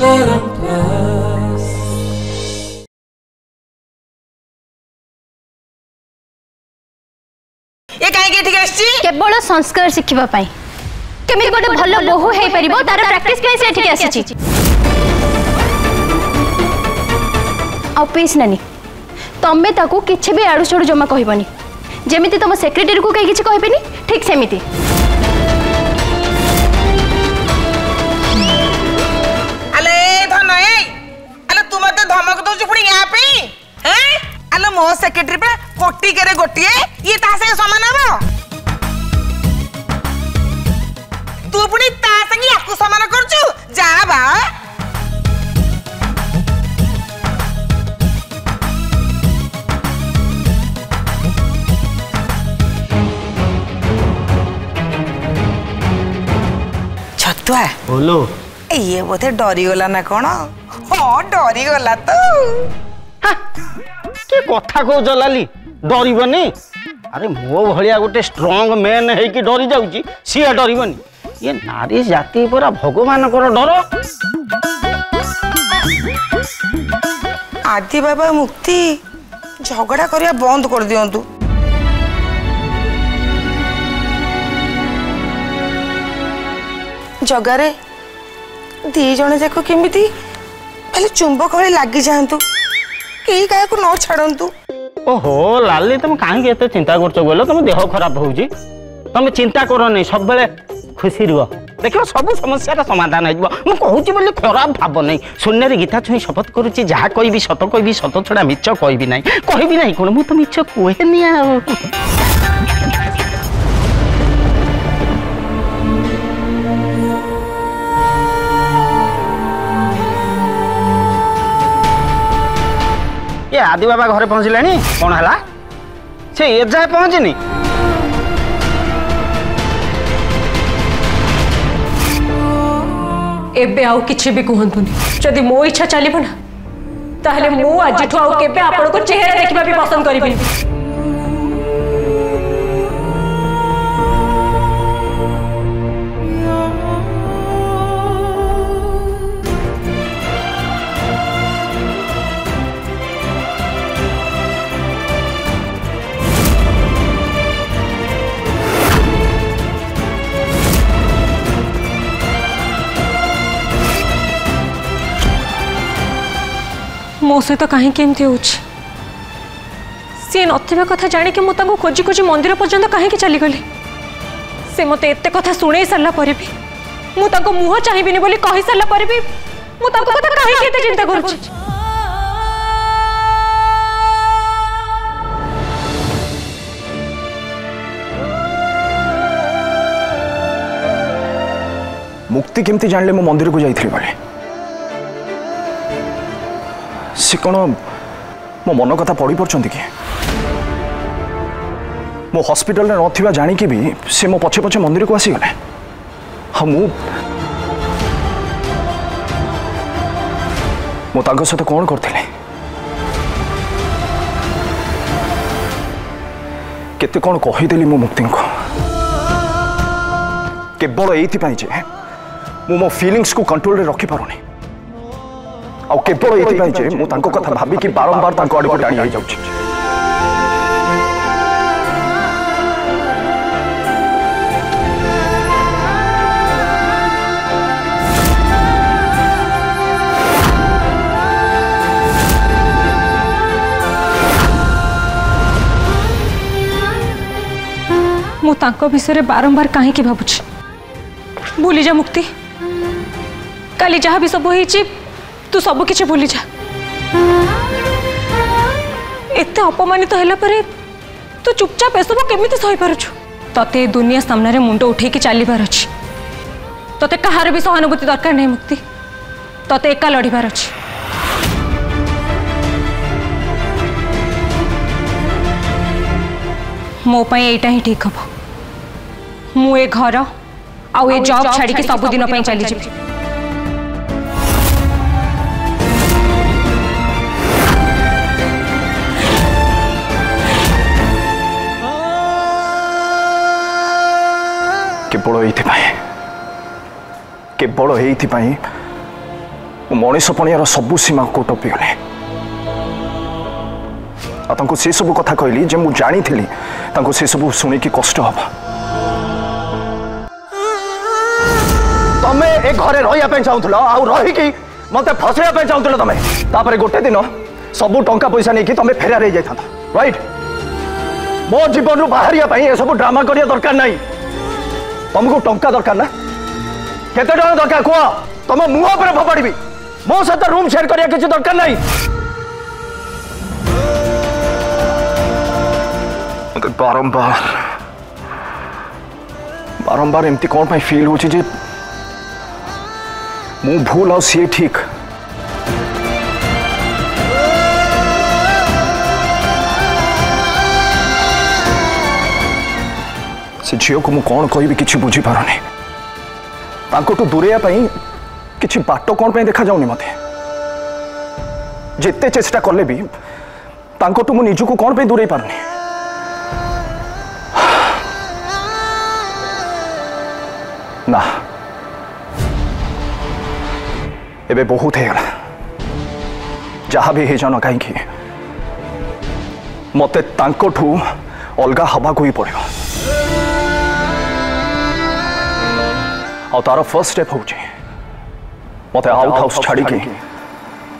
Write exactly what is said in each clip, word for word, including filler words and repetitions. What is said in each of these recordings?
परम प्यास। ये कहीं ठीक आसी केवल संस्कार शिखा केमी गोटे भल बहु हो पार तार प्रैक्टिस ठीक आस नानी तुम्हें ताकू किसी भी आड़ू साड़ू जमा कहबनी जमी तुम सेक्रेटरी को कहीं कहबेनी ठीक सेमिति तू मत धमक दौच पुणी या अलो मो सेक्रेटरी पे कोटी करे गोटिए ये तासे समान हबो तू पुणी ता संगी आपको समान करछु जा बा छतुआ बोलो ये बोथे डरी गला ना कोन हां डरी गला तो के कथा को जलाली डरबनी अरे मो भलिया गोटे स्ट्रांग मैन है कि डरी जाउची सी डरबनी ये नारी जाति पूरा भगवान को डर आदि बाबा मुक्ति झगड़ा करिया बंद कर दियंतु जगारे दी जने जाको केमिति पहले चुंबक वाले लागी जांतु के काय को न छाडंतु ओहो लाली तुम काहे के एते चिंता करछो बोलो तुम देह खराब होउजी तुम चिंता करने सब बेले खुशी रहू देखो सब समस्या का समाधान होइबो मु कहउची बोले खराब भाव नहीं सुनने रे गीता छुई शपथ करूची जहा कोई भी सत कोई भी सत छोड़ा मिच्छ कोई भी नहीं कोई भी नहीं कोन मु तो मिच्छ कोहेनी आ ये आदि बाबा घरे पहुँचले कौन है से ये जाए पहुँचनी एबे आउ किछि भी कहंतुनी जदि मो इच्छा चलो ना ताहले मो आज केबे आपन को चेहरा देखबा भी पसंद करबी मो सहित कहीं सी ना कथा जाणिकी मुझे खोजी खोजी मंदिर पर्यंत कहीं चली गली से मत एत कथा शुणे साराप मुझे मुह चाहिए बोली कही साराप मुझे चिंता कर मुक्ति केमती जान मो मंदिर को जाइए बोले से कौन मो मन कथा पढ़ी पड़ती कि मो हस्पिटल ना जाणिकी भी से मो पछे पछे मंदिर को आसीगले हाँ मु मो तांको सहित कौन करते केते कौन कहीदेली मो मुक्ति को केवल ये जे मु मो फीलिंग्स को कंट्रोल रखी पारनी और केवल ये मुझे कथा भाविकी बारंबार आड़क टाणी हो जाऊँगी मुझे विषय बारंबार कहीं भावुची भूली जा मुक्ति काली जहाँ भी सब हो तू सब किछ भूली जा एते अपमानित तो परे तू चुपचाप एसब केमिति सही पारुछु तते दुनिया सामने रे मुंड उठे कि चली बार अछि तते कहार भी सहानुभूति दरकार नहीं मुक्ति तते एका लड़ी बार अछि मो पई एटा ही ठीक हबो मु ए घर आउ ए जॉब छाड़ी के सब दिन पई चली जेबी केवल ये केवल ये मनीषपणिया सबू सीमा को टपीगले से सब कथा कहली जे मु जानी थिली तांको से सब सुनी की कष्ट हबा तमे ए घरे रहिया पे चाहथल आ रही की मते फसैया पे चाहथल तमे तापर गोटे दिन सब टंका पैसा नहीं की तमे फेरा रही जाइथाता राइट मो जीवन रु बाहरिया पई ए सब ड्रामा करिया दरकार नाही तुमको टंका दरकार ना केते डन दरकार को तुम मुह पर भपाड़बी मो साथ रूम शेयर करिया किछ दरकार नाही बारंबार बारंबार एमती कौन पाई फील हो जे मुँह भूल आ सी ठीक से झील को मु कौन कहबी कि बुझी पारने तांको दूरेया कि बाट कौन पाई देखा जाऊनी मते जिते चेष्टा कले भी तांको मु निजू को कौन पाई दूरे पारने ना एबे बहुत है जहा भी जान कहीं मते तांकोठू अलग हवाक ही पड़ेगा तार फर्स्ट स्टेप हूँ मते आउट हाउस छाड़ी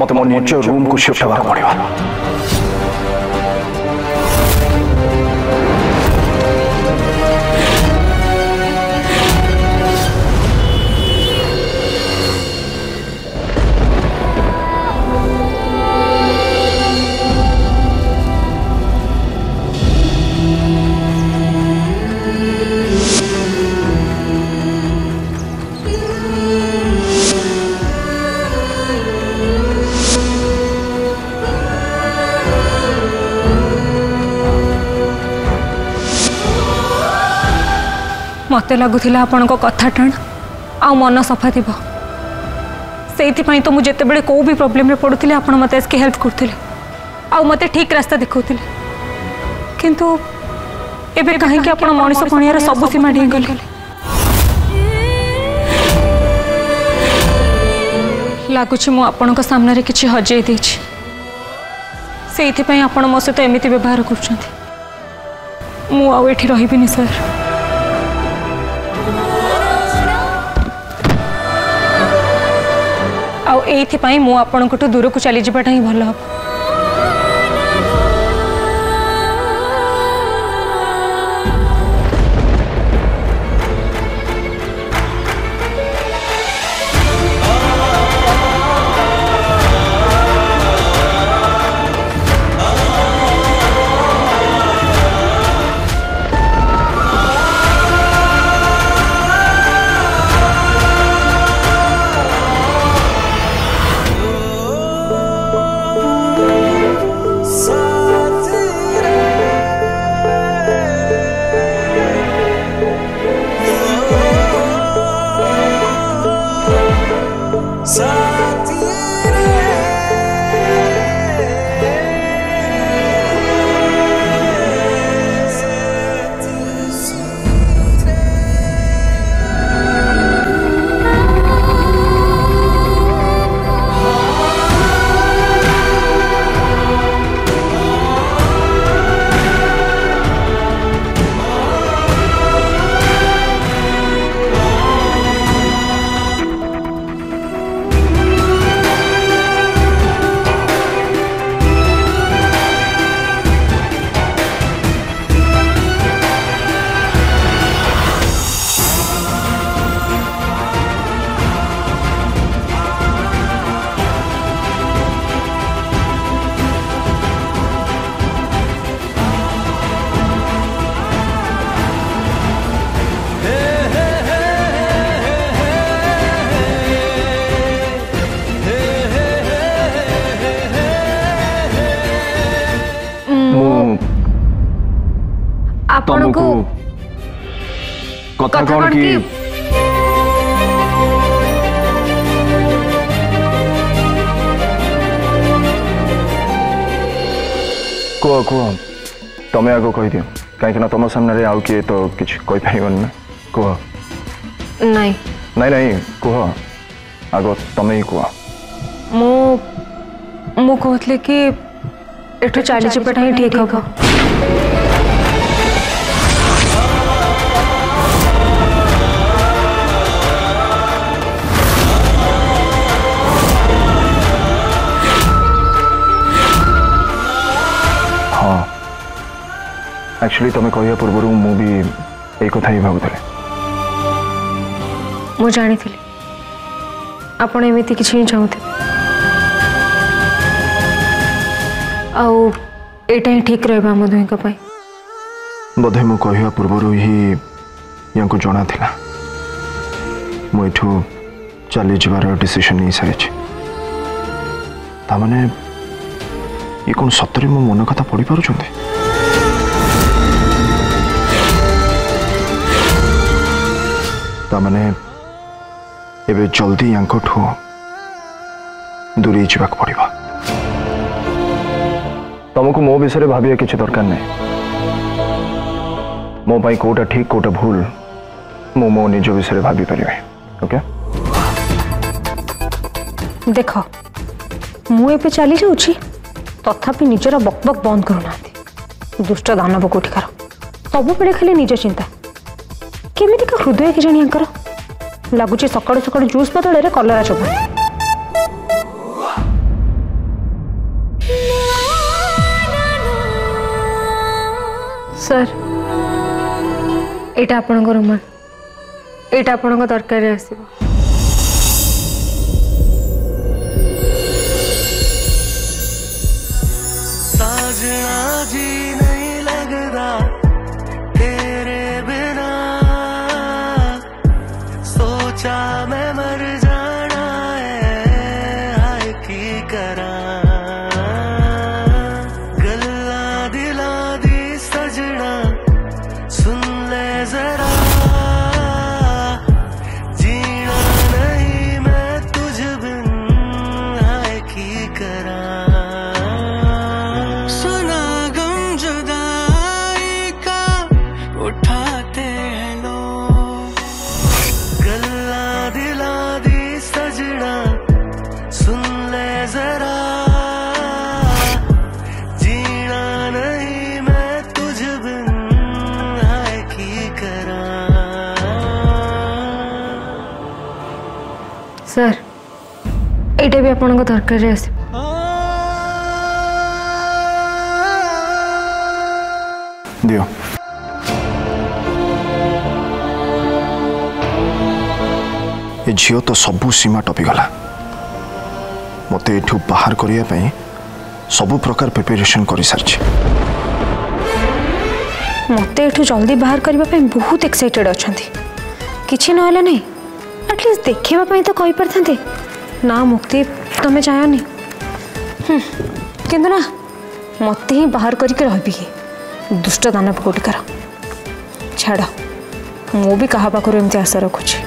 मत मो निज रूम को शिफ्ट होगा पड़ेगा मत लगुला आपण कथा टाण आ मन सफा थी से तो मुझे बड़े को भी प्रॉब्लम पड़ूली आप मत एसके हेल्प करते आते ठीक रास्ता देखते किंतु एबे कहीं मनीषपणिया सब सीमा ढेई गले लगुच मुझे सामने किसी हजे से आप मो सहित एमती व्यवहार कर रही सर आई मु आपन को दूर को चली जाटा ही भल हम कथा कौन की कह कह तमें आग कही दियो कहीं तुम सामने आउ किए तो किसी कहीपरन ना कह नहीं नहीं कह आग तमें कह मु कहते कि एठो चाली चपटा ही ठीक हम हाँ एक्चुअली तुम्हें कह पूर्व मुझे ये कथा ही भावुले मु जानी आपण एमती कि चाहते आउ एटा ही ठीक रहा आम दुहें बोधे मु कह पूर्व ही या जना था मुझू चली डिसीजन नहीं सारी ताने ये कौन सतरे मो मन कथा पढ़ी पार ताने एबे जल्दी या दूरे जावाक पड़िबा तुमको मो विषय भाविया किसी दरकार नहीं मो पाई कोटा ठीक कोटा भूल मो मो निज विषय भाभी परिवे ओके देख मु एबे चली जाउची तथापि निजर बकबक बंद करूना दुष्ट दानव कोठिकार सब बड़े खाली निज चिंता केमिति का हृदय के जानी यांकर लगुच सकाल सकाल जूस बदल कलरा चोपा सर यहाँ आपण रुमाल यहाँ आपण दरकार आस मैं मर जाना है की करा गल्ला दिला दी सजना सुन ले जरा जीना नहीं मैं तुझ बिन है की करा सुना गम जुदाई का उठाते हैं लोग गल्ला दिला दी सजना सुन ले जरा जीना नहीं मैं तुझ बिन है की करा सर एटा भी आपन को दरकार है दियो ए झील तो सबू सीमा टपिगला मत यू बाहर करने सबू प्रकार प्रिपेरेसन कर सारी मत यू जल्दी बाहर करने बहुत एक्साइटेड अच्छा किसी ना एटलिस्ट देखापी तो कही पारे ना मुक्ति तुम्हें चाहनी कितना मत ही बाहर करके रही दुष्ट दानव कोटिकार छाड़ मु भी क्या पाखु एमती आशा रखुच्छी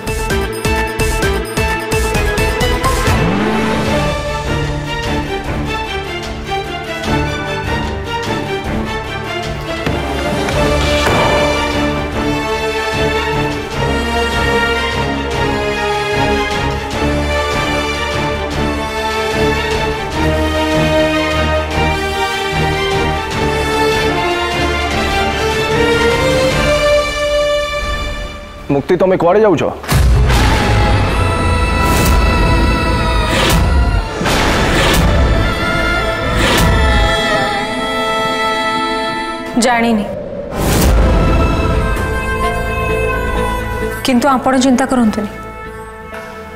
मुक्ति तुम्हें तो कड़े जाऊ जानी किंतु आपण चिंता करंतुनी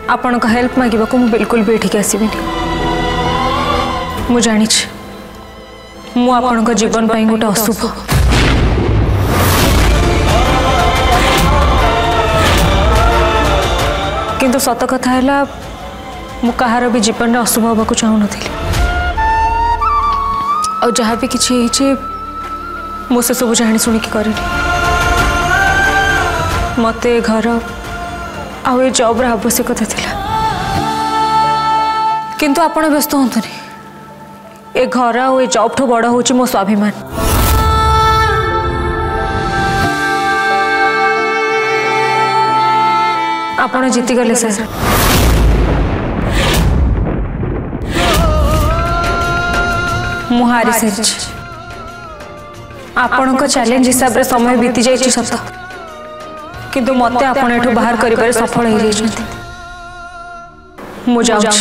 आपण का हेल्प मांगा को बिल्कुल भी ठीक आसबि मु जानी मु आपण जीवन पर गोटे अशुभ किंतु सत कथा है मु कहार भी जीवन अशुभ होगा चाहून थी और जहाँ भी किसी मु से सब जाणी शुणिक करें मत घर आउ ये जब्र आवश्यकता थी किंतु आपण व्यस्त होतुनि ए घर आ जब ठू बड़ हूँ मो स्वाभिमान आपण जीति गले सर मुहारी सर्च आपन को चैलेंज हिसाब रे समय बीती जाई छी सत किंतु मते आपन एठो बाहर करिबार सफल होई जाई मु जाऊ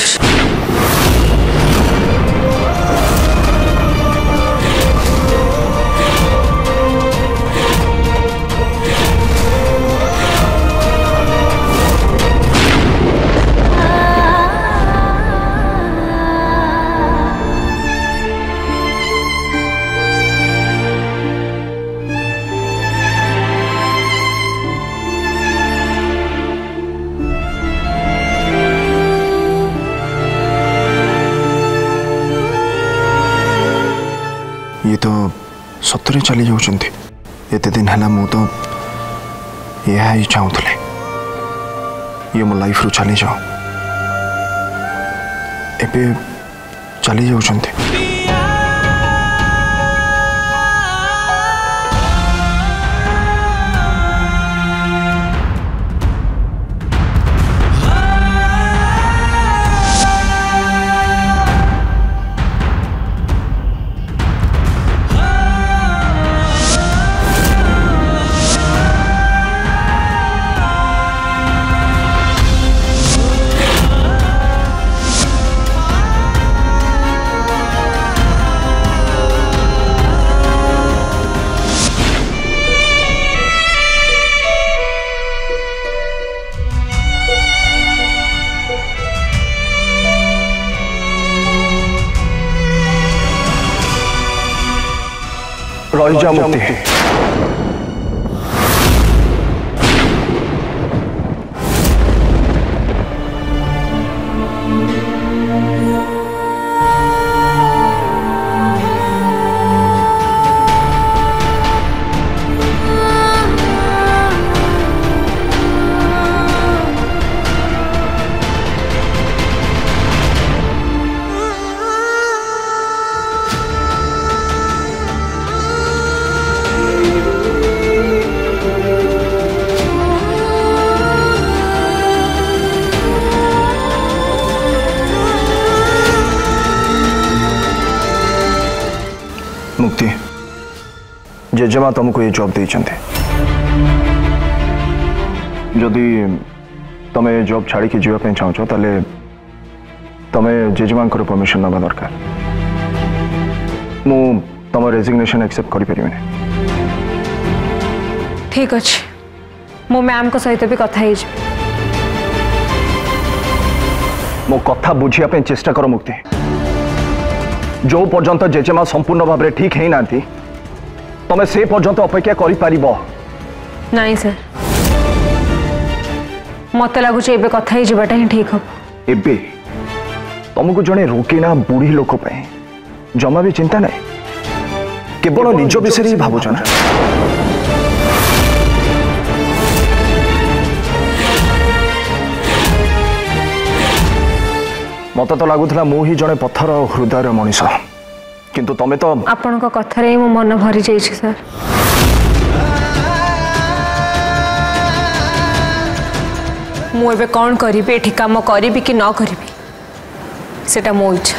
ये तो सतरे चली जाते एत दिन है मु तो यह चाहूले ये मो लाइफ रु चली जाओ एबे चली जाते रही जा मुक्ति मुक्ति जेजेमा तुमको ये जॉब दे जदि तुम ये जॉब छाड़ी जावाप चाहो ताले तमें जेजेमा परमिशन ना दरकार मु तुम रेजिग्नेशन एक्सेप्ट करें ठीक अच्छे मो मैम को सहित भी कथा मो कथा बुझापी चेष्टा कर मुक्ति जो पर्यंत जेजेमा संपूर्ण भाव ठीक है ना तुम्हें से पर्यंत अपेक्षा कर नहीं सर मत लगुच कथा जीवाटा ही ठीक हम एबे तुमको जड़े रोकीना बुढ़ी लोक जमा भी चिंता ना केवल निज विषय ही भाव मत तो लगुला मुझे जड़े पथर हृदय मनीष किंतु तमें तो आपण को कथार मो मन भरी जाई छी सर मुझे कौन करी ठिकाम करी कि न करी सेटा मो इच्छा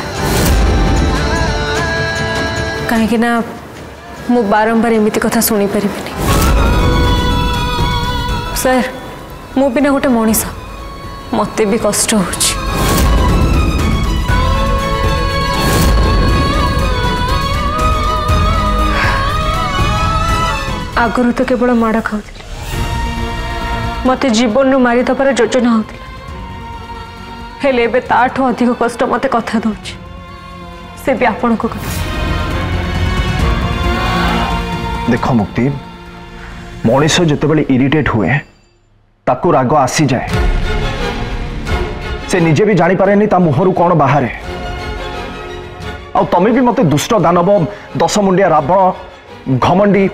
कहीं मु बारंबार एमती कथा शुणी पारि सर मु बिना गोटे मनीष मत भी कष्ट हो आगुरी तो केवल माड़ खाऊ मत जीवन रु मारी दबार योजना होता ताठू अधिक कष्ट मत कथा दूच से भी आपण को देख मुक्ति मनीष जिते इरिटेट हुए ताकू राग आसी जाए से निजे भी जानी पारे नहीं ता मुहरु कौन बाहर आ तमें भी मत दुष्ट दानव दस मुंडिया रावण घमंडी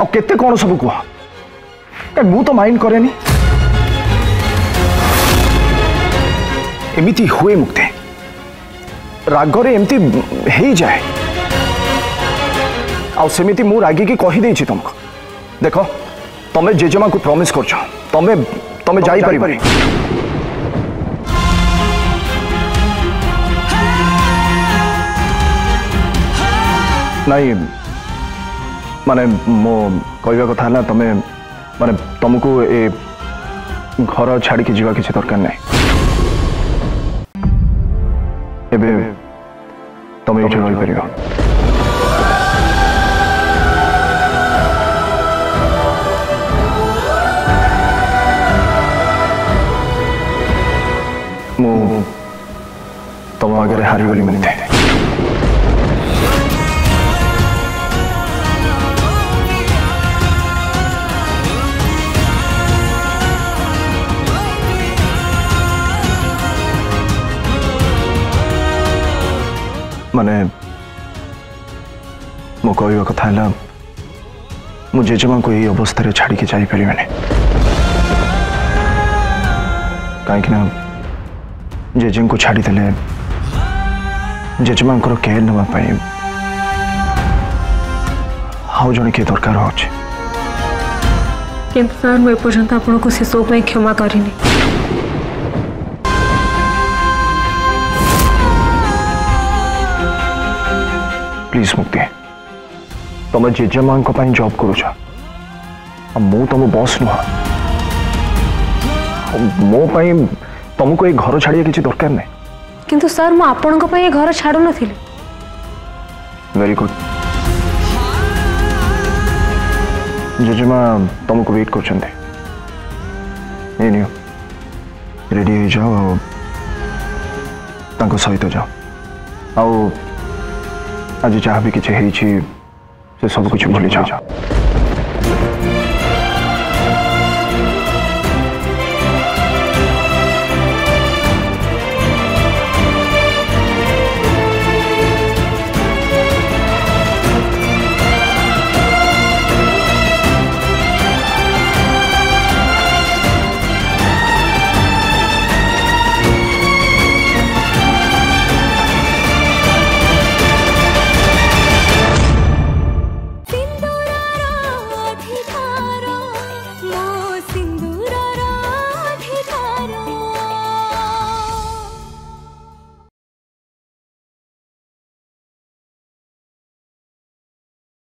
आ केते कौन सब कह मु तो माइंड कैनि एमती हुए मुक्ति रागरे एमती हो जाए आमती मु रागिकी कहीदे तुमको देख तमें जेजेमा को प्रमिश कर तमें तमें जापर नहीं माने मो कहवा कथा ना तमे माने तुमको ए घर छाड़ के जीवा किसी दरकार नहीं एबे तुम ये रही पार तुम आगे हारी बोली मिलते हैं माने मो कह कथा है मो जेजेमा को यही अवस्था छाड़ी के जापर कहीं जेजे को छाड़ीदे जेजेमा केयर नापाई आउ जड़े किए दरकार हो सर मुझे आपन को शेष क्षमा करनी प्लीज मुक्ति तुम जेजेमा जॉब कर मु तुम बस नुह मो तुमको ये घर छाड़िया किसी दरकार ना किंतु सर मु आपण को पई घर छाड़ू नथिले। वेरी गुड जेजेमा तुमको वेट करछन्दे ए नियो रेडी हो जाओ तांको सहित जाओ आओ आज चाह भी किछ हेइछि से सब कुछ भूली जाओ।